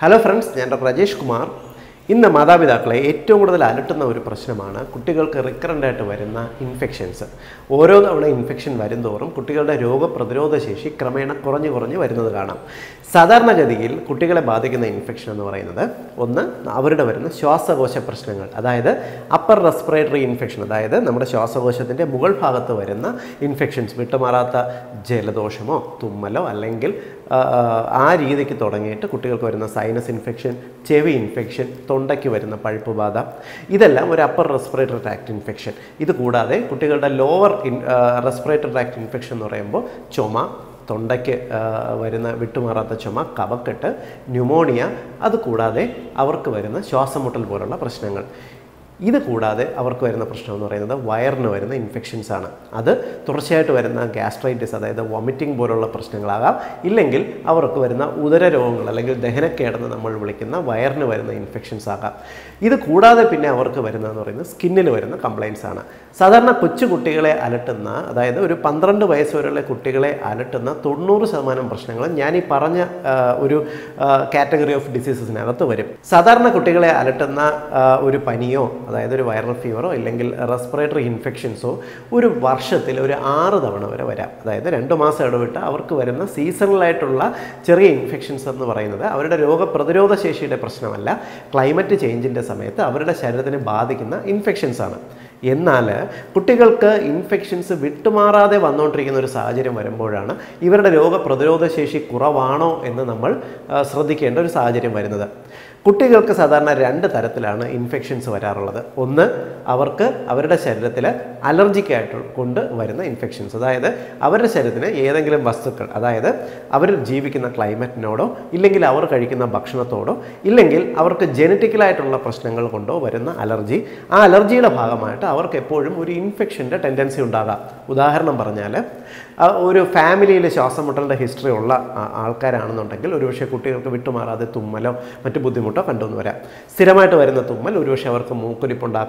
Hello friends, I am Dr Rajesh Kumar. In the Madhavidakle, 8 Alatana or Prashamana, Kutical recurrent at Varena infections. Oro infection Varendorum, Kutical Yoga Pradro the Sheshi, Kramana Korani Varani Varena Gana. Sadarna Gadil, Kutical Badak in the infection or another, on the Avarada Varena, Shasa Gosha Prashangal, Ada, upper respiratory infection, Ada, number Shasa Gosha, Mughal Pagata Varena, infections, Vitamarata, Jeladoshamo, Tumalo, Alangil, Ari the Kitoranga, Kutical Korana, sinus infection, Chevi infection. This is the upper respiratory tract infection. This is the lower respiratory tract infection. Choma, choma, kavakata, pneumonia, that is the This is the wire infection. This is gastritis, vomiting, or wire infection. This is the skin complaints. Category of diseases. Either viral fever or respiratory infection. So, one year, 6 months. Either 2 months ago, seasonal infections. They have climate change in the infections. Yenala, Kutikalka infections Vitamara de Vanon Trigan Sajari Maramborana, even a yoga Pradro the Sheshi Kuravano in the number, Sradikender Sajari Marinada. Kutikalka Sadana Randa Taratalana infections were another. Una, Avarka, Avada Sheratilla, allergic Kunda Varana infections. Either Avada Sheratilla, Yangal Bastaka, either Avada Jivik in the climate nodo, Illegil our Karik in the Bakshana Todo, Illegil our genetic light on the personal condo, Varana allergy, allergy of Hagamata. Our capodum infection tendency undaga. Udaharna Barnale, or your family Shasamutal history or Alcaran Tangle, Urusha Kutir to Vitumara, the Tumalo, Matabudimuta, and Donvera. Siramata in the Tumal, Urusha Mukuriponda,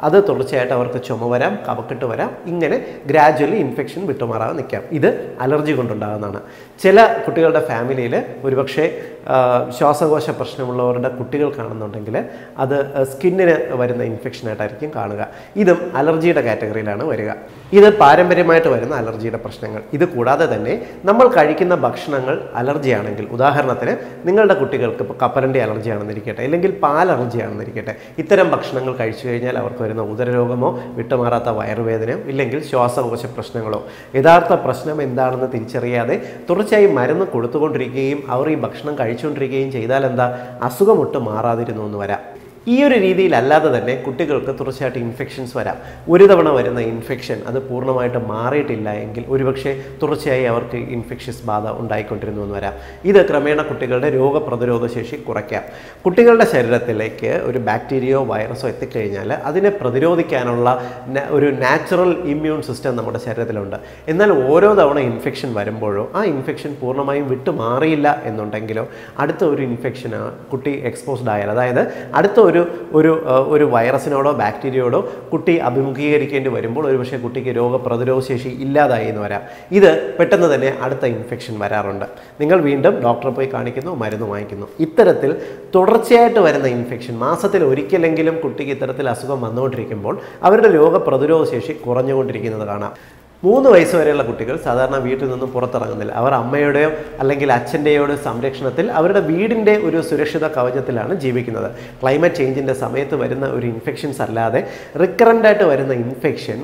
other Torchata or Chomaveram, Kabakatovera, Ingene, gradually infection with Tomara Nikam, either allergy Gondana. Chella Kutil family, Uribakshe, Shasa was a personal or the Kutil Kanan Tangle, other skin were in the infection at Arkin Karnaga. This is allergy category. This is paramedical allergy. This is the allergy. This is the infection. Infections are the infection. That is the infectious bada. This is the yoga pradhirodha bacteria, virus, that is a natural immune system. If infection, that infection is ഒരു വൈറസിനോടോ ബാക്ടീരിയോടോ കുട്ടി അഭിമുഖീകരിക്കേണ്ടി വരുമ്പോൾ ഒരുപക്ഷേ കുട്ടിക്ക് രോഗപ്രതിരോധശേഷി ഇല്ലാതായി എന്ന് വരാം ഇത് പെട്ടെന്ന് തന്നെ അടുത്ത ഇൻഫെക്ഷൻ വരാറുണ്ട് നിങ്ങൾ വീണ്ടും ഡോക്ടറെ പോയി കാണിക്കുന്നു മരുന്ന് വാങ്ങിക്കുന്നു ഇത്തരത്തിൽ തുടർച്ചയായിട്ട് വരുന്ന ഇൻഫെക്ഷൻ മാസത്തിൽ ഒരിക്കലെങ്കിലും കുട്ടിക്ക് ഇത്തരത്തിൽ അസുഖം വന്നുകൊണ്ടിരിക്കുമ്പോൾ അവരുടെ രോഗപ്രതിരോധശേഷി കുറഞ്ഞുകൊണ്ടിരിക്കുന്നത് കാണാം 3 വയസ്സ് വരെയുള്ള കുട്ടികൾ സാധാരണ വീട്ടിൽ നിന്ന് പുറത്തിറങ്ങുന്നില്ല അവർ അമ്മയുടെയോ അല്ലെങ്കിൽ അച്ഛന്റെയോട് സംരക്ഷണത്തിൽ അവരുടെ വീടിന്റെ ഒരു സുരക്ഷിത കവചത്തിലാണ് ജീവിക്കുന്നത് ക്ലൈമറ്റ് ചേഞ്ചിന്റെ സമയത്ത് വരുന്ന ഒരു ഇൻഫെക്ഷൻസ് അല്ലാതെ റിക്കറന്റ് ആയിട്ട് വരുന്ന ഇൻഫെക്ഷൻ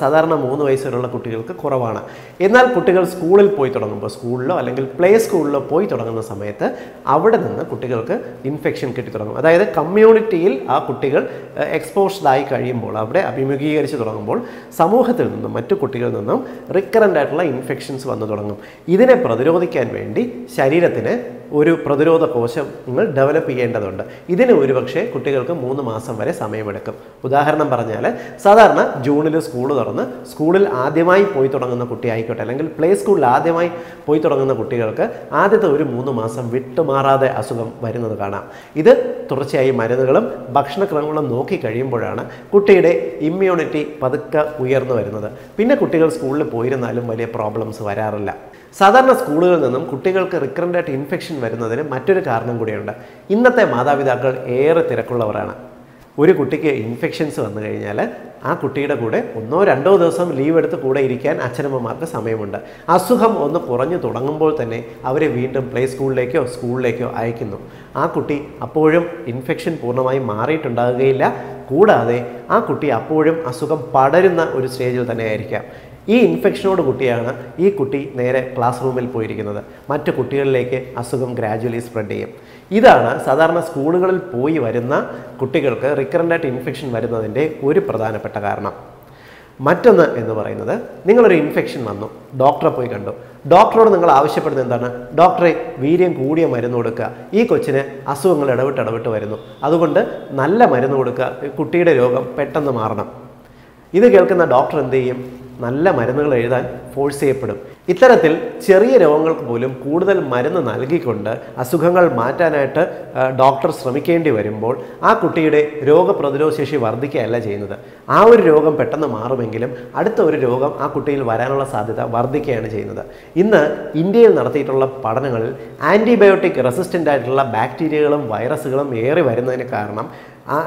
സാധാരണ 3 വയസ്സ് വരെയുള്ള കുട്ടികൾക്ക് കുറവാണ് എന്നാൽ കുട്ടികൾ സ്കൂളിൽ പോയി തുടങ്ങുമ്പോൾ സ്കൂളിലോ അല്ലെങ്കിൽ പ്ലേ സ്കൂളിലോ പോയി തുടങ്ങുന്ന സമയത്ത് അവിടെ നിന്ന് കുട്ടികൾക്ക് ഇൻഫെക്ഷൻ കിട്ടി തുടങ്ങും അതായത് കമ്മ്യൂണിറ്റിയിൽ ആ കുട്ടികൾ എക്സ്പോസ്ഡ് ആയി കഴിയുമ്പോൾ അവിടെ അഭിമുഖീകരിച്ചു തുടങ്ങുമ്പോൾ സമൂഹത്തിൽ നിന്ന് മറ്റു കുട്ടികൾ recurrent infections. This is the ഒരു പ്രതിരോധ കോശം നിങ്ങൾ ഡെവലപ്പ് ചെയ്യേണ്ടതുണ്ട് ഇതിനെ ഒരുപക്ഷേ കുട്ടികൾക്ക് 3 മാസം വരെ സമയമെടുക്കും ഉദാഹരണം പറഞ്ഞാൽ സാധാരണ ജൂണിൽ സ്കൂൾ തുറന്ന് സ്കൂളിൽ ആദ്യമായി പോയി തുടങ്ങുന്ന കുട്ടി ആയിക്കോട്ടെ അല്ലെങ്കിൽ പ്ലേ സ്കൂളിൽ ആദ്യമായി പോയി തുടങ്ങുന്ന കുട്ടികൾക്ക് ആദ്യത്തെ ഒരു 3 മാസം വിട്ടുമാറാതെ അസുഖം വരുന്നത് കാണാം ഇത് തുടർച്ചയായി മരുന്നുകളും ഭക്ഷണക്രമങ്ങളും നോക്കി കഴിയുമ്പോഴാണ് കുട്ടിയുടെ ഇമ്മ്യൂണിറ്റി പതുക്കെ ഉയർന്നു വരുന്നത് പിന്നെ കുട്ടികൾ സ്കൂളിൽ പോയിരുന്നാലും വലിയ പ്രോബ്ലംസ് വരാറില്ല സാധാരണ സ്കൂളുകളിൽ നിന്നും കുട്ടികൾക്ക് റിക്കറന്റ് ആയിട്ട് ഇൻഫെക്ഷൻ വരുന്നതിന് മറ്റൊരു കാരണം കൂടിയുണ്ട്. ഇന്നത്തെ മാതാപിതാക്കൾ ഏറെ തിരക്കുള്ളവരാണ്. ഒരു കുട്ടിക്ക് ഇൻഫെക്ഷൻസ് വന്നു കഴിഞ്ഞാൽ ആ കുട്ടിയുടെ കൂടെ ഒന്നോ രണ്ടോ ദിവസം ലീവ് എടുത്ത് കൂടെ ഇരിക്കാൻ അച്ഛനമ്മമാർക്ക് സമയമുണ്ട്. അസുഖം ഒന്ന് കുറഞ്ഞു തുടങ്ങുമ്പോൾ തന്നെ അവരെ വീണ്ടും പ്ലേ സ്കൂളിലേക്കോ സ്കൂളിലേക്കോ അയക്കുന്നു. ആ കുട്ടി അപ്പോഴും ഇൻഫെക്ഷൻ പൂർണ്ണമായി മാറിയിട്ടുണ്ടാകുകയില്ല. കൂടാതെ ആ കുട്ടി അപ്പോഴും അസുഖം പടരുന്ന ഒരു സ്റ്റേജിൽ തന്നെ ആയിരിക്കാം. ഈ ഇൻഫെക്ഷനോട് കൂടിയാണ് ഈ കുട്ടി നേരെ ക്ലാസ് റൂമിൽ പോയിരിക്കുന്നത്. മറ്റു കുട്ടികളിലേക്ക് അസുഖം ഗ്രാജുവലി സ്പ്രെഡ് ചെയ്യും. ഇതാണ് സാധാരണ സ്കൂളുകളിൽ പോയി വരുന്ന കുട്ടികൾക്ക് റിക്കറൻ്റ് ആയിട്ട് ഇൻഫെക്ഷൻ വരുന്നതിൻ്റെ ഒരു പ്രധാനപ്പെട്ട കാരണം. മറ്റൊന്ന് എന്ന് പറയുന്നത്, നിങ്ങളൊരു ഇൻഫെക്ഷൻ വന്നു, ഡോക്ടറെ പോയി കണ്ടു, ഡോക്ടറോട് നിങ്ങൾ ആവശ്യപ്പെടുന്നത് എന്താണ്? ഡോക്ടറെ, വീര്യം കൂടിയ മരുന്ന് കൊടുക്കുക, ഈ കൊച്ചിന് അസുഖങ്ങൾ ഇടവിട്ട് വരുന്നു, അതുകൊണ്ട് നല്ല മരുന്ന് കൊടുക്കുക, കുട്ടിയുടെ രോഗം പെട്ടെന്ന് മാറണം. ഇത് കേൾക്കുന്ന ഡോക്ടർ എന്ത് ചെയ്യും? നല്ല മരുന്നുകൾ എഴുതാൻ ഫോഴ്സ് ചെയ്യപ്പെടും. ഇത്തരത്തിൽ ചെറിയ രോഗങ്ങൾക്ക് പോലും കൂടുതൽ മരുന്ന് നൽകിക്കൊണ്ട് അസുഖങ്ങൾ മാറ്റാനായിട്ട് ഡോക്ടർ ശ്രമിക്കേണ്ടി വരുമ്പോൾ ആ കുട്ടിയുടെ രോഗപ്രതിരോധ ശേഷി വർദ്ധിക്കുകയല്ല ചെയ്യുന്നത്. ആ ഒരു രോഗം പെട്ടെന്ന് മാറുമെങ്കിലും അടുത്ത ഒരു രോഗം ആ കുട്ടിയിൽ വരാനുള്ള സാധ്യത വർദ്ധിക്കുകയാണ് ചെയ്യുന്നത്. ഇന്ന് ഇന്ത്യയിൽ നടത്തിയിട്ടുള്ള പഠനങ്ങളിൽ ആൻറ്റിബയോട്ടിക് റെസിസ്റ്റൻ്റ് ആയിട്ടുള്ള ബാക്ടീരിയകളും വൈറസുകളും ഏറെ വരുന്നതിന് കാരണം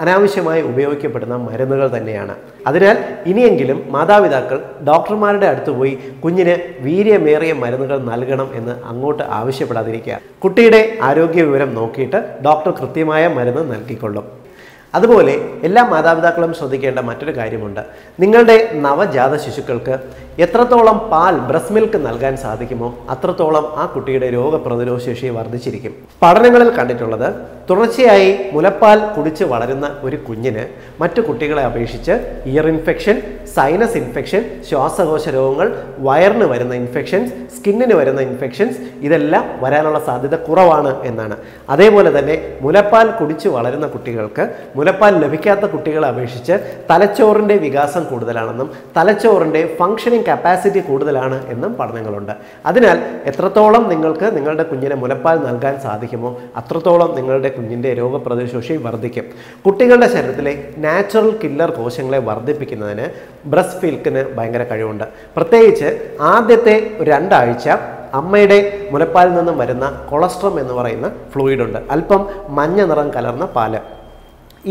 അനാവശ്യമായി ഉപയോഗിക്കപ്പെടുന്ന മരുന്നുകൾ തന്നെയാണ്. അതിനാൽ ഇനിയെങ്കിലും മാതാപിതാക്കൾ ഡോക്ടർമാരുടെ അടുത്ത് പോയി കുഞ്ഞിന് വീര്യമേറിയ മരുന്നുകൾ നൽകണം എന്ന് അങ്ങോട്ട് ആവശ്യപ്പെടാതിരിക്കുക. കുട്ടിയുടെ ആരോഗ്യ വിവരം നോക്കിയിട്ട് ഡോക്ടർ കൃത്യമായ മരുന്ന് നൽകിക്കൊള്ളും. അതുപോലെ എല്ലാ മാതാപിതാക്കളും ശ്രദ്ധിക്കേണ്ട മറ്റൊരു കാര്യമുണ്ട്. നിങ്ങളുടെ നവജാത ശിശുക്കൾക്ക് എത്രത്തോളം പാൽ, ബ്രസ്റ്റ് മിൽക്ക് നൽകാൻ സാധിക്കുമോ അത്രത്തോളം ആ കുട്ടിയുടെ രോഗപ്രതിരോധ ശേഷി വർദ്ധിച്ചിരിക്കും. പഠനങ്ങളിൽ കണ്ടിട്ടുള്ളത്, തുടർച്ചയായി മുലപ്പാൽ കുടിച്ച് വളരുന്ന ഒരു കുഞ്ഞിന് മറ്റു കുട്ടികളെ അപേക്ഷിച്ച് ഇയർ ഇൻഫെക്ഷൻ, സൈനസ് ഇൻഫെക്ഷൻ, ശ്വാസകോശ രോഗങ്ങൾ, വയറിന് വരുന്ന ഇൻഫെക്ഷൻസ്, സ്കിന്നിന് വരുന്ന ഇൻഫെക്ഷൻസ് ഇതെല്ലാം വരാനുള്ള സാധ്യത കുറവാണ് എന്നാണ്. അതേപോലെ തന്നെ മുലപ്പാൽ കുടിച്ച് വളരുന്ന കുട്ടികൾക്ക്, മുലപ്പാൽ ലഭിക്കാത്ത കുട്ടികളെ അപേക്ഷിച്ച് തലച്ചോറിൻ്റെ വികാസം കൂടുതലാണെന്നും തലച്ചോറിൻ്റെ ഫങ്ഷനിങ് കപ്പാസിറ്റി കൂടുതലാണ് എന്നും പഠനങ്ങളുണ്ട്. അതിനാൽ എത്രത്തോളം നിങ്ങൾക്ക് നിങ്ങളുടെ കുഞ്ഞിനെ മുലപ്പാൽ നൽകാൻ സാധിക്കുമോ അത്രത്തോളം നിങ്ങളുടെ കുഞ്ഞിൻ്റെ രോഗപ്രതിരോധ ശേഷി വർദ്ധിക്കും. കുട്ടികളുടെ ശരീരത്തിലെ നാച്ചുറൽ കില്ലർ കോശങ്ങളെ വർദ്ധിപ്പിക്കുന്നതിന് ബ്രസ്റ്റ് മിൽക്കിന് ഭയങ്കര കഴിവുണ്ട്. പ്രത്യേകിച്ച് ആദ്യത്തെ രണ്ടാഴ്ച അമ്മയുടെ മുലപ്പാലിൽ നിന്നും വരുന്ന കൊളസ്ട്രം എന്ന് പറയുന്ന ഫ്ലൂയിഡുണ്ട്, അല്പം മഞ്ഞ നിറം കലർന്ന പാല്.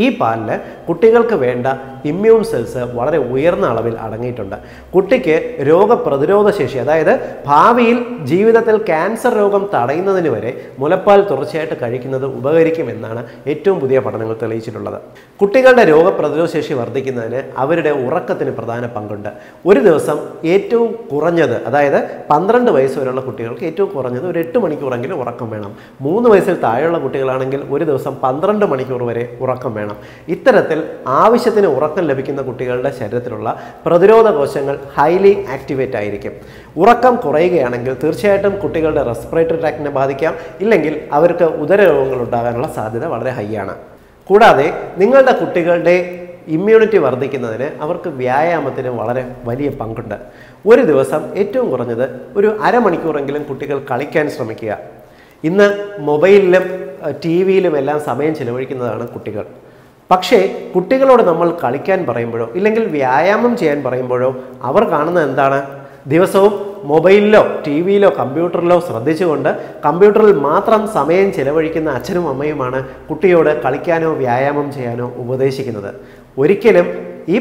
ഈ പാലിൽ കുട്ടികൾക്ക് വേണ്ട ഇമ്മ്യൂൺ സെൽസ് വളരെ ഉയർന്ന അളവിൽ അടങ്ങിയിട്ടുണ്ട്. കുട്ടിക്ക് രോഗപ്രതിരോധ ശേഷി, അതായത് ഭാവിയിൽ ജീവിതത്തിൽ ക്യാൻസർ രോഗം തടയുന്നതിന് വരെ മുലപ്പാൽ തുടർച്ചയായിട്ട് കഴിക്കുന്നത് ഉപകരിക്കുമെന്നാണ് ഏറ്റവും പുതിയ പഠനങ്ങൾ തെളിയിച്ചിട്ടുള്ളത്. കുട്ടികളുടെ രോഗപ്രതിരോധ ശേഷി വർദ്ധിക്കുന്നതിന് അവരുടെ ഉറക്കത്തിന് പ്രധാന പങ്കുണ്ട്. ഒരു ദിവസം ഏറ്റവും കുറഞ്ഞത്, അതായത് 12 വയസ്സ് വരെയുള്ള കുട്ടികൾക്ക് ഏറ്റവും കുറഞ്ഞത് ഒരു 8 മണിക്കൂറെങ്കിലും ഉറക്കം വേണം. 3 വയസ്സിൽ താഴെയുള്ള കുട്ടികളാണെങ്കിൽ ഒരു ദിവസം 12 മണിക്കൂർ വരെ ഉറക്കം വേണം. ഇത്തരത്തിൽ ആവശ്യത്തിന് ഉറക്കം ലഭിക്കുന്ന കുട്ടികളുടെ ശരീരത്തിലുള്ള പ്രതിരോധ കോശങ്ങൾ ഹൈലി ആക്ടിവേറ്റ് ആയിരിക്കും. ഉറക്കം കുറയുകയാണെങ്കിൽ തീർച്ചയായിട്ടും കുട്ടികളുടെ റെസ്പിറേറ്ററി ട്രാക്റ്റിനെ ബാധിക്കാം, ഇല്ലെങ്കിൽ അവർക്ക് ഉദരരോഗങ്ങൾ ഉണ്ടാകാനുള്ള സാധ്യത വളരെ ഹൈ ആണ്. കൂടാതെ നിങ്ങളുടെ കുട്ടികളുടെ ഇമ്മ്യൂണിറ്റി വർദ്ധിക്കുന്നതിന് അവർക്ക് വ്യായാമത്തിന് വളരെ വലിയ പങ്കുണ്ട്. ഒരു ദിവസം ഏറ്റവും കുറഞ്ഞത് ഒരു അരമണിക്കൂറെങ്കിലും കുട്ടികൾ കളിക്കാൻ ശ്രമിക്കുക. ഇന്ന് മൊബൈലിലും ടി വിയിലും എല്ലാം സമയം ചിലവഴിക്കുന്നതാണ് കുട്ടികൾ. പക്ഷേ കുട്ടികളോട് നമ്മൾ കളിക്കാൻ പറയുമ്പോഴോ ഇല്ലെങ്കിൽ വ്യായാമം ചെയ്യാൻ പറയുമ്പോഴോ അവർ കാണുന്നത് എന്താണ്? ദിവസവും മൊബൈലിലോ ടി വിയിലോ കമ്പ്യൂട്ടറിലോ ശ്രദ്ധിച്ചുകൊണ്ട് കമ്പ്യൂട്ടറിൽ മാത്രം സമയം ചിലവഴിക്കുന്ന അച്ഛനും അമ്മയുമാണ് കുട്ടിയോട് കളിക്കാനോ വ്യായാമം ചെയ്യാനോ ഉപദേശിക്കുന്നത്. ഒരിക്കലും ഈ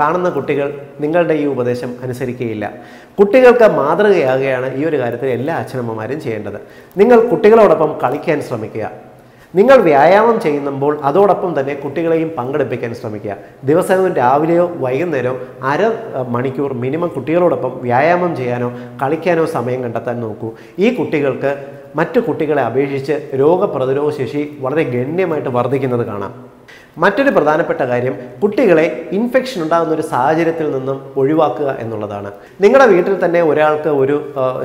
കാണുന്ന കുട്ടികൾ നിങ്ങളുടെ ഈ ഉപദേശം അനുസരിക്കുകയില്ല. കുട്ടികൾക്ക് മാതൃകയാകുകയാണ് ഈ ഒരു കാര്യത്തിൽ എല്ലാ അച്ഛനമ്മമാരും ചെയ്യേണ്ടത്. നിങ്ങൾ കുട്ടികളോടൊപ്പം കളിക്കാൻ ശ്രമിക്കുക. നിങ്ങൾ വ്യായാമം ചെയ്യുമ്പോൾ അതോടൊപ്പം തന്നെ കുട്ടികളെയും പങ്കെടുപ്പിക്കാൻ ശ്രമിക്കുക. ദിവസവും രാവിലെയോ വൈകുന്നേരമോ അരമണിക്കൂർ മിനിമം കുട്ടികളോടൊപ്പം വ്യായാമം ചെയ്യാനോ കളിക്കാനോ സമയം കണ്ടെത്താൻ നോക്കൂ. ഈ കുട്ടികൾക്ക് മറ്റു കുട്ടികളെ അപേക്ഷിച്ച് രോഗപ്രതിരോധ ശേഷി വളരെ ഗണ്യമായിട്ട് വർദ്ധിക്കുന്നത് കാണാം. മറ്റൊരു പ്രധാനപ്പെട്ട കാര്യം, കുട്ടികളെ ഇൻഫെക്ഷൻ ഉണ്ടാകുന്ന ഒരു സാഹചര്യത്തിൽ നിന്നും ഒഴിവാക്കുക എന്നുള്ളതാണ്. നിങ്ങളുടെ വീട്ടിൽ തന്നെ ഒരാൾക്ക് ഒരു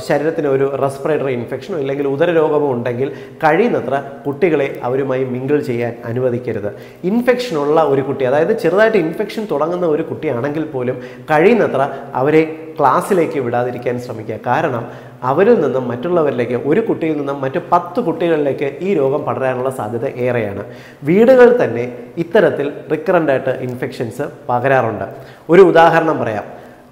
ശരീരത്തിന് ഒരു റെസ്പിറേറ്ററി ഇൻഫെക്ഷനോ ഇല്ലെങ്കിൽ ഉദരരോഗമോ ഉണ്ടെങ്കിൽ കഴിയുന്നത്ര കുട്ടികളെ അവരുമായി മിങ്കിൾ ചെയ്യാൻ അനുവദിക്കരുത്. ഇൻഫെക്ഷനുള്ള ഒരു കുട്ടി, അതായത് ചെറുതായിട്ട് ഇൻഫെക്ഷൻ തുടങ്ങുന്ന ഒരു കുട്ടിയാണെങ്കിൽ പോലും കഴിയുന്നത്ര അവരെ ക്ലാസ്സിലേക്ക് വിടാതിരിക്കാൻ ശ്രമിക്കുക. കാരണം അവരിൽ നിന്നും മറ്റുള്ളവരിലേക്ക്, ഒരു കുട്ടിയിൽ നിന്നും മറ്റു 10 കുട്ടികളിലേക്ക് ഈ രോഗം പടരാനുള്ള സാധ്യത ഏറെയാണ്. വീടുകളിൽ തന്നെ ഇത്തരത്തിൽ റിക്കറൻ്റായിട്ട് ഇൻഫെക്ഷൻസ് പകരാറുണ്ട്. ഒരു ഉദാഹരണം പറയാം.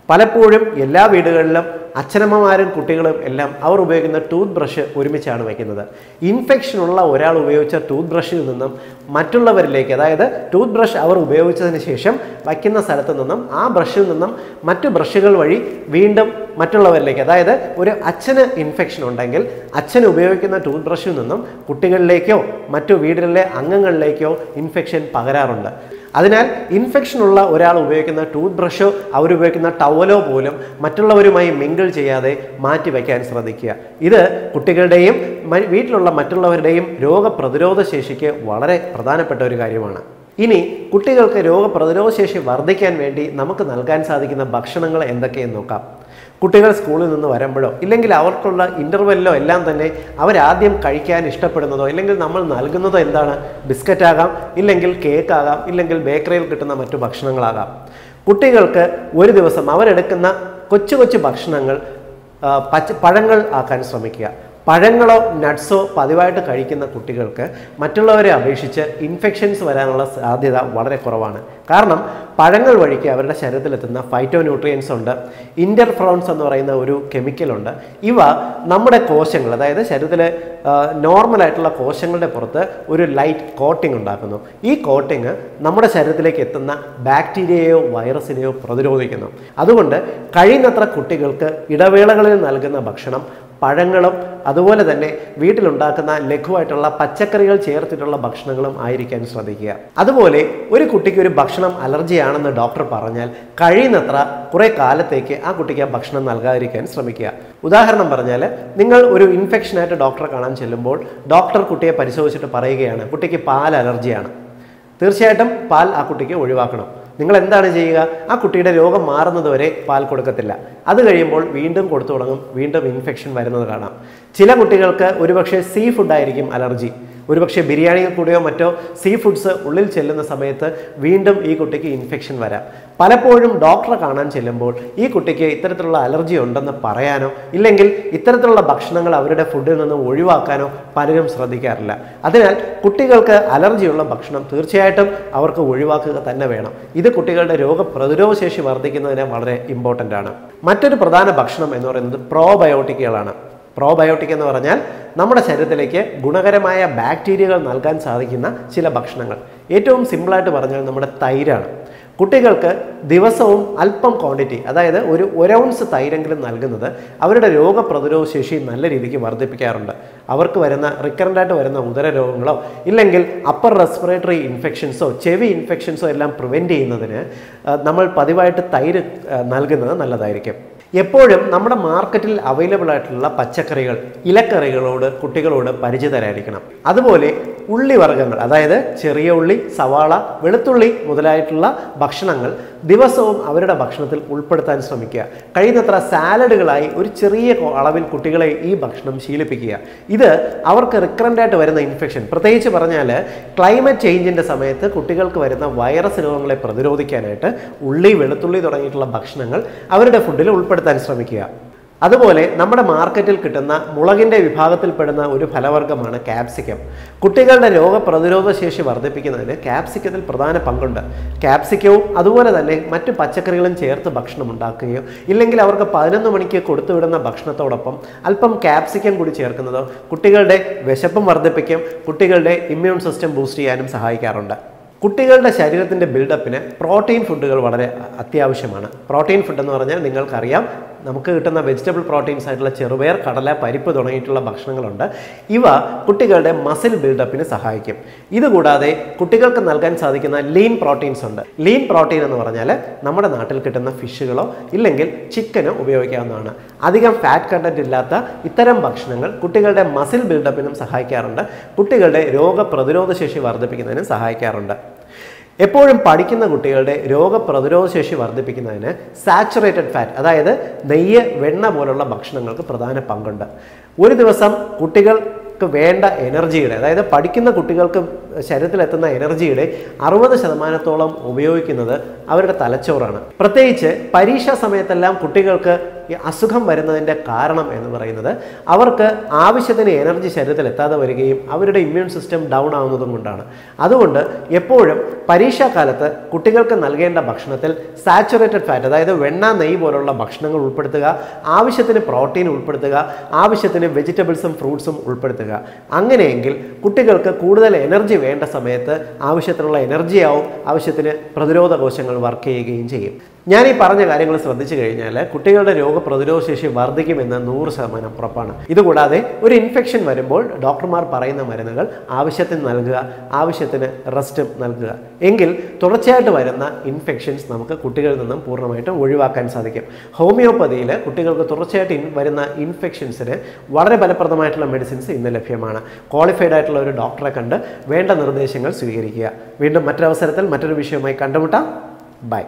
Palapurum, Yella Vidalam, Achanamar and Kutigalam, Elam, our way in the toothbrush, Urimichan make another. Infection Ulla, Ural Wavicha, toothbrush in them, Matula Verlake, either toothbrush our Wavicha and Shesham, Vakina Saratanam, our brush in them, Matu brushigal Vari, Windum, Matula Verlake, either would have Achana infection on dangle, Achan Ubevik in the toothbrush in them, Kutigal Lakeo, Matu Vidale, Angangal Lakeo, infection Pagaranda. That is, infection is a toothbrush, a towel, and mingle with the cancer. This is the cuticle dam, the metal dam, the Ini Kutigalke Roga Pradero Sheshi Vardikan Vendi, Namaka Nalkan Sadik in the Bakshanangal and the Kenoka. Kutigal school in the Varambado. Ilangal Aurkola, Intervello, Elandane, our Adim Karikan, Istapano, Ilangal Namal Nalgano, Endana, Biscataga, Ilangal Kekaga, Ilangal Bakery Katana to Bakshanangalaga. Kutigalke, where there was some hour edakana, Kochuchi Bakshanangal, Padangal Akan Somikia. Padangalo, Natso, Padivata Karikina Kutigalka, Matulavaria Abishicha, infections Varanas Adida, Vara Koravana. Karnam, Padangal Varika, Sharathana, phytonutrients under, interferons on the Raina Uru, chemical under. Iva, numbered a quotient, either Sharathale, normal atla quotient porta, Uru light coating on Dapano. E coating, numbered a Sharathale Ketana, bacteria, virus in your Prodigano. Other wonder, Karinatra Kutigalka, Idavela and Algana Bakshanam. Padangalum, otherwise than a Vitalundakana, Leku atala, Pachakarial chair, titula Bakshangalam, Irican Sadikia. Otherwole, very Kutikuri Bakshanam allergy and the doctor Paranel, Karinatra, Kurekala take a Kutika Bakshanam Algarican Samikia. Udaharna Paranella, Ningal Uru infection at a doctor Kanan Chelumbo, Doctor Kutia Parisoshi to Paragana, Kutiki Pal allergiana. Thirshatum, Pal Akutiki Udivakano. നിങ്ങൾ എന്താണ് ചെയ്യുക ആ കുട്ടിയുടെ രോഗം മാറുന്നതുവരെ പാൽ കൊടുക്കത്തില്ല അത് കഴിയുമ്പോൾ വീണ്ടും കൊടുത്തു തുടങ്ങും വീണ്ടും ഇൻഫെക്ഷൻ വരുന്നത് കാണാം ചില കുട്ടികൾക്ക് ഒരുപക്ഷേ സീ ഫുഡ് ആയിരിക്കും അലർജി ഒരുപക്ഷേ ബിരിയാണിയിൽ കൂടിയോ മറ്റോ സീ ഫുഡ്സ് ഉള്ളിൽ ചെല്ലുന്ന സമയത്ത് വീണ്ടും ഈ കുട്ടിക്ക് ഇൻഫെക്ഷൻ വരാം പലപ്പോഴും ഡോക്ടറെ കാണാൻ ചെല്ലുമ്പോൾ ഈ കുട്ടിക്ക് ഇത്തരത്തിലുള്ള അലർജി ഉണ്ടെന്ന് പറയാനോ ഇല്ലെങ്കിൽ ഇത്തരത്തിലുള്ള ഭക്ഷണങ്ങൾ അവരുടെ ഫുഡിൽ നിന്ന് ഒഴിവാക്കാനോ പലരും ശ്രദ്ധിക്കാറില്ല അതിനാൽ കുട്ടികൾക്ക് അലർജിയുള്ള ഭക്ഷണം തീർച്ചയായിട്ടും അവർക്ക് ഒഴിവാക്കുക തന്നെ വേണം ഇത് കുട്ടികളുടെ രോഗപ്രതിരോധശേഷി വർദ്ധിക്കുന്നതിന് വളരെ ഇമ്പോർട്ടന്റ് ആണ് മറ്റൊരു പ്രധാന ഭക്ഷണം എന്ന് പറയുന്നത് പ്രോബയോട്ടിക്കുകളാണ് Probiotic എന്ന് പറഞ്ഞാൽ നമ്മുടെ ശരീരത്തിലേക്ക് ഗുണകരമായ ബാക്ടീരിയകൾ നൽകാൻ സാധിക്കുന്ന ചില ഭക്ഷണങ്ങൾ. ഏറ്റവും സിമ്പിൾ ആയിട്ട് പറഞ്ഞാൽ നമ്മുടെ തൈരാണ്. കുട്ടികൾക്ക് ദിവസവും അല്പം ക്വാണ്ടിറ്റി അതായത് ഒരു ഔൺസ് തൈരെങ്കിലും നൽകുന്നത് അവരുടെ രോഗപ്രതിരോധശേഷി നല്ല രീതിക്ക് വർദ്ധിപ്പിക്കാറുണ്ട്. അവർക്ക് വരുന്ന റിക്കറന്റ് ആയിട്ട് വരുന്ന ഉദര രോഗങ്ങളോ ഇല്ലെങ്കിൽ അപ്പർ റെസ്പിറേറ്ററി ഇൻഫെക്ഷൻസോ ചെവി ഇൻഫെക്ഷൻസോ എല്ലാം പ്രിവെന്റ് ചെയ്യുന്നതിന് നമ്മൾ പതിവായിട്ട് തൈര് നൽകുന്നത് നല്ലതായിരിക്കും. എപ്പോഴും നമ്മുടെ മാർക്കറ്റിൽ അവൈലബിൾ ആയിട്ടുള്ള പച്ചക്കറികൾ ഇലക്കറികളോട് കുട്ടികളോട് പരിചിതരായിരിക്കണം അതുപോലെ ഉള്ളി വർഗ്ഗങ്ങൾ അതായത് ചെറിയ ഉള്ളി സവാള വെളുത്തുള്ളി മുതലായിട്ടുള്ള ഭക്ഷണങ്ങൾ ദിവസവും അവരുടെ ഭക്ഷണത്തിൽ ഉൾപ്പെടുത്താൻ ശ്രമിക്കുക കഴിയുന്നത്ര സാലഡുകളായി ഒരു ചെറിയ അളവിൽ കുട്ടികളെ ഈ ഭക്ഷണം ശീലിപ്പിക്കുക ഇത് അവർക്ക് റിക്കറന്റ് ആയിട്ട് വരുന്ന ഇൻഫെക്ഷൻ പ്രത്യേകിച്ച് പറഞ്ഞാൽ ക്ലൈമറ്റ് ചേഞ്ചിന്റെ സമയത്ത് കുട്ടികൾക്ക് വരുന്ന വൈറസ് രോഗങ്ങളെ പ്രതിരോധിക്കാനായിട്ട് ഉള്ളി വെളുത്തുള്ളി തുടങ്ങിയിട്ടുള്ള ഭക്ഷണങ്ങൾ അവരുടെ ഫുഡിൽ ഉൾപ്പെടുത്താൻ ശ്രമിക്കുക That's നമ്മുടെ മാർക്കറ്റിൽ കിട്ടുന്ന മുളകിന്റെ വിഭാഗത്തിൽ പെടുന്ന ഒരു ഫലവർഗ്ഗമാണ് കാപ്സിക്കം. കുട്ടികളുടെ രോഗപ്രതിരോധശേഷി വർദ്ധിപ്പിക്കുന്നതിന് കാപ്സിക്കത്തിൽ പ്രധാന പങ്കുണ്ട്. കാപ്സിക്കവും അതുപോലെ തന്നെ മറ്റു പച്ചക്കറികളും ചേർത്ത് ഭക്ഷണം ഉണ്ടാക്കുകയോ ഇല്ലെങ്കിൽ അവർക്ക് 11 മണിക്ക് കൊടുത്തുവിടുന്ന ഭക്ഷണത്തോടൊപ്പം അല്പം കാപ്സിക്കം കൂടി ചേർക്കുന്നത് കുട്ടികളുടെ വിശപ്പം വർദ്ധിപ്പിക്കും കുട്ടികളുടെ ഇമ്മ്യൂൺ സിസ്റ്റം ബൂസ്റ്റ് ചെയ്യാനും സഹായിക്കാറുണ്ട്. കുട്ടികളുടെ ശരീരത്തിന്റെ ബിൽഡപ്പിനെ പ്രോട്ടീൻ ഫുഡുകൾ വളരെ അത്യാവശ്യമാണ്. പ്രോട്ടീൻ ഫുഡ് എന്ന് പറഞ്ഞാൽ നിങ്ങൾക്കറിയാം നമുക്ക് കിട്ടുന്ന വെജിറ്റബിൾ പ്രോട്ടീൻസ് ആയിട്ടുള്ള ചെറുപയർ കടല പരിപ്പ് തുടങ്ങിയിട്ടുള്ള ഭക്ഷണങ്ങളുണ്ട് ഇവ കുട്ടികളുടെ മസിൽ ബിൽഡപ്പിനെ സഹായിക്കും ഇതുകൂടാതെ കുട്ടികൾക്ക് നൽകാൻ സാധിക്കുന്ന ലീൻ പ്രോട്ടീൻസ് ഉണ്ട് ലീൻ പ്രോട്ടീൻ എന്ന് പറഞ്ഞാൽ നമ്മുടെ നാട്ടിൽ കിട്ടുന്ന ഫിഷുകളോ ഇല്ലെങ്കിൽ ചിക്കനോ ഉപയോഗിക്കാവുന്നതാണ് അധികം ഫാറ്റ് കണ്ടന്റ് ഇല്ലാത്ത ഇത്തരം ഭക്ഷണങ്ങൾ കുട്ടികളുടെ മസിൽ ബിൽഡപ്പിനും സഹായിക്കാറുണ്ട് കുട്ടികളുടെ രോഗപ്രതിരോധശേഷി വർദ്ധിപ്പിക്കുന്നതിനും സഹായിക്കാറുണ്ട് എപ്പോഴും പഠിക്കുന്ന കുട്ടികളുടെ രോഗപ്രതിരോധശേഷി വർദ്ധിപ്പിക്കുന്നതിന് സാച്ചുറേറ്റഡ് ഫാറ്റ് അതായത് നെയ്യ് വെണ്ണ പോലുള്ള ഭക്ഷണങ്ങൾക്ക് പ്രധാന പങ്കുണ്ട് ഒരു ദിവസം കുട്ടികൾക്ക് വേണ്ട എനർജിയുടെ അതായത് പഠിക്കുന്ന കുട്ടികൾക്ക് ശരീരത്തിലെത്തുന്ന എനർജിയുടെ 60% ഉപയോഗിക്കുന്നത് അവരുടെ തലച്ചോറാണ്. പ്രത്യേകിച്ച് പരീക്ഷാ സമയത്തെല്ലാം കുട്ടികൾക്ക് ഈ അസുഖം വരുന്നതിന്റെ കാരണം എന്ന് പറയുന്നത് അവർക്ക് ആവശ്യത്തിന് എനർജി ശരീരത്തിൽ എത്താതെ വരികയും അവരുടെ ഇമ്മ്യൂൺ സിസ്റ്റം ഡൗൺ ആവുന്നതും കൊണ്ടാണ്. അതുകൊണ്ട് എപ്പോഴും പരീക്ഷാ കാലത്തെ കുട്ടികൾക്ക് നൽകേണ്ട ഭക്ഷണത്തിൽ സാച്ചുറേറ്റഡ് ഫാറ്റ് അതായത് വെണ്ണ നെയ്യ് പോലുള്ള ഭക്ഷണങ്ങൾ ഉൾപ്പെടുത്തുക, ആവശ്യത്തിന് പ്രോട്ടീൻ ഉൾപ്പെടുത്തുക, ആവശ്യത്തിന് വെജിറ്റബിൾസും ഫ്രൂട്ട്സും ഉൾപ്പെടുത്തുക. അങ്ങനെയെങ്കിൽ കുട്ടികൾക്ക് കൂടുതൽ എനർജി വേണ്ട സമയത്ത് ആവശ്യത്തിനുള്ള എനർജി ആവും, ആവശ്യത്തിന് പ്രതിരോധ കോശങ്ങൾ വർക്ക് ചെയ്യുകയും ചെയ്യും. ഞാൻ ഈ പറഞ്ഞ കാര്യങ്ങൾ ശ്രദ്ധിച്ചു കഴിഞ്ഞാൽ കുട്ടികളുടെ രോഗപ്രതിരോധശേഷി വർദ്ധിക്കുമെന്ന് 100% ഉറപ്പാണ്. ഇതുകൂടാതെ ഒരു ഇൻഫെക്ഷൻ വരുമ്പോൾ ഡോക്ടർമാർ പറയുന്ന മരുന്നുകൾ ആവശ്യത്തിന് നൽകുക, ആവശ്യത്തിന് റെസ്റ്റും നൽകുക. എങ്കിൽ തുടർച്ചയായിട്ട് വരുന്ന ഇൻഫെക്ഷൻസ് നമുക്ക് കുട്ടികളിൽ നിന്നും പൂർണ്ണമായിട്ടും ഒഴിവാക്കാൻ സാധിക്കും. ഹോമിയോപ്പതിയിൽ കുട്ടികൾക്ക് തുടർച്ചയായിട്ട് വരുന്ന ഇൻഫെക്ഷൻസിന് വളരെ ഫലപ്രദമായിട്ടുള്ള മെഡിസിൻസ് ഇന്ന് ലഭ്യമാണ്. ക്വാളിഫൈഡ് ആയിട്ടുള്ള ഒരു ഡോക്ടറെ കണ്ട് വേണ്ട നിർദ്ദേശങ്ങൾ സ്വീകരിക്കുക. വീണ്ടും മറ്റൊരവസരത്തിൽ മറ്റൊരു വിഷയവുമായി കണ്ടുമുട്ടാം. ബൈ.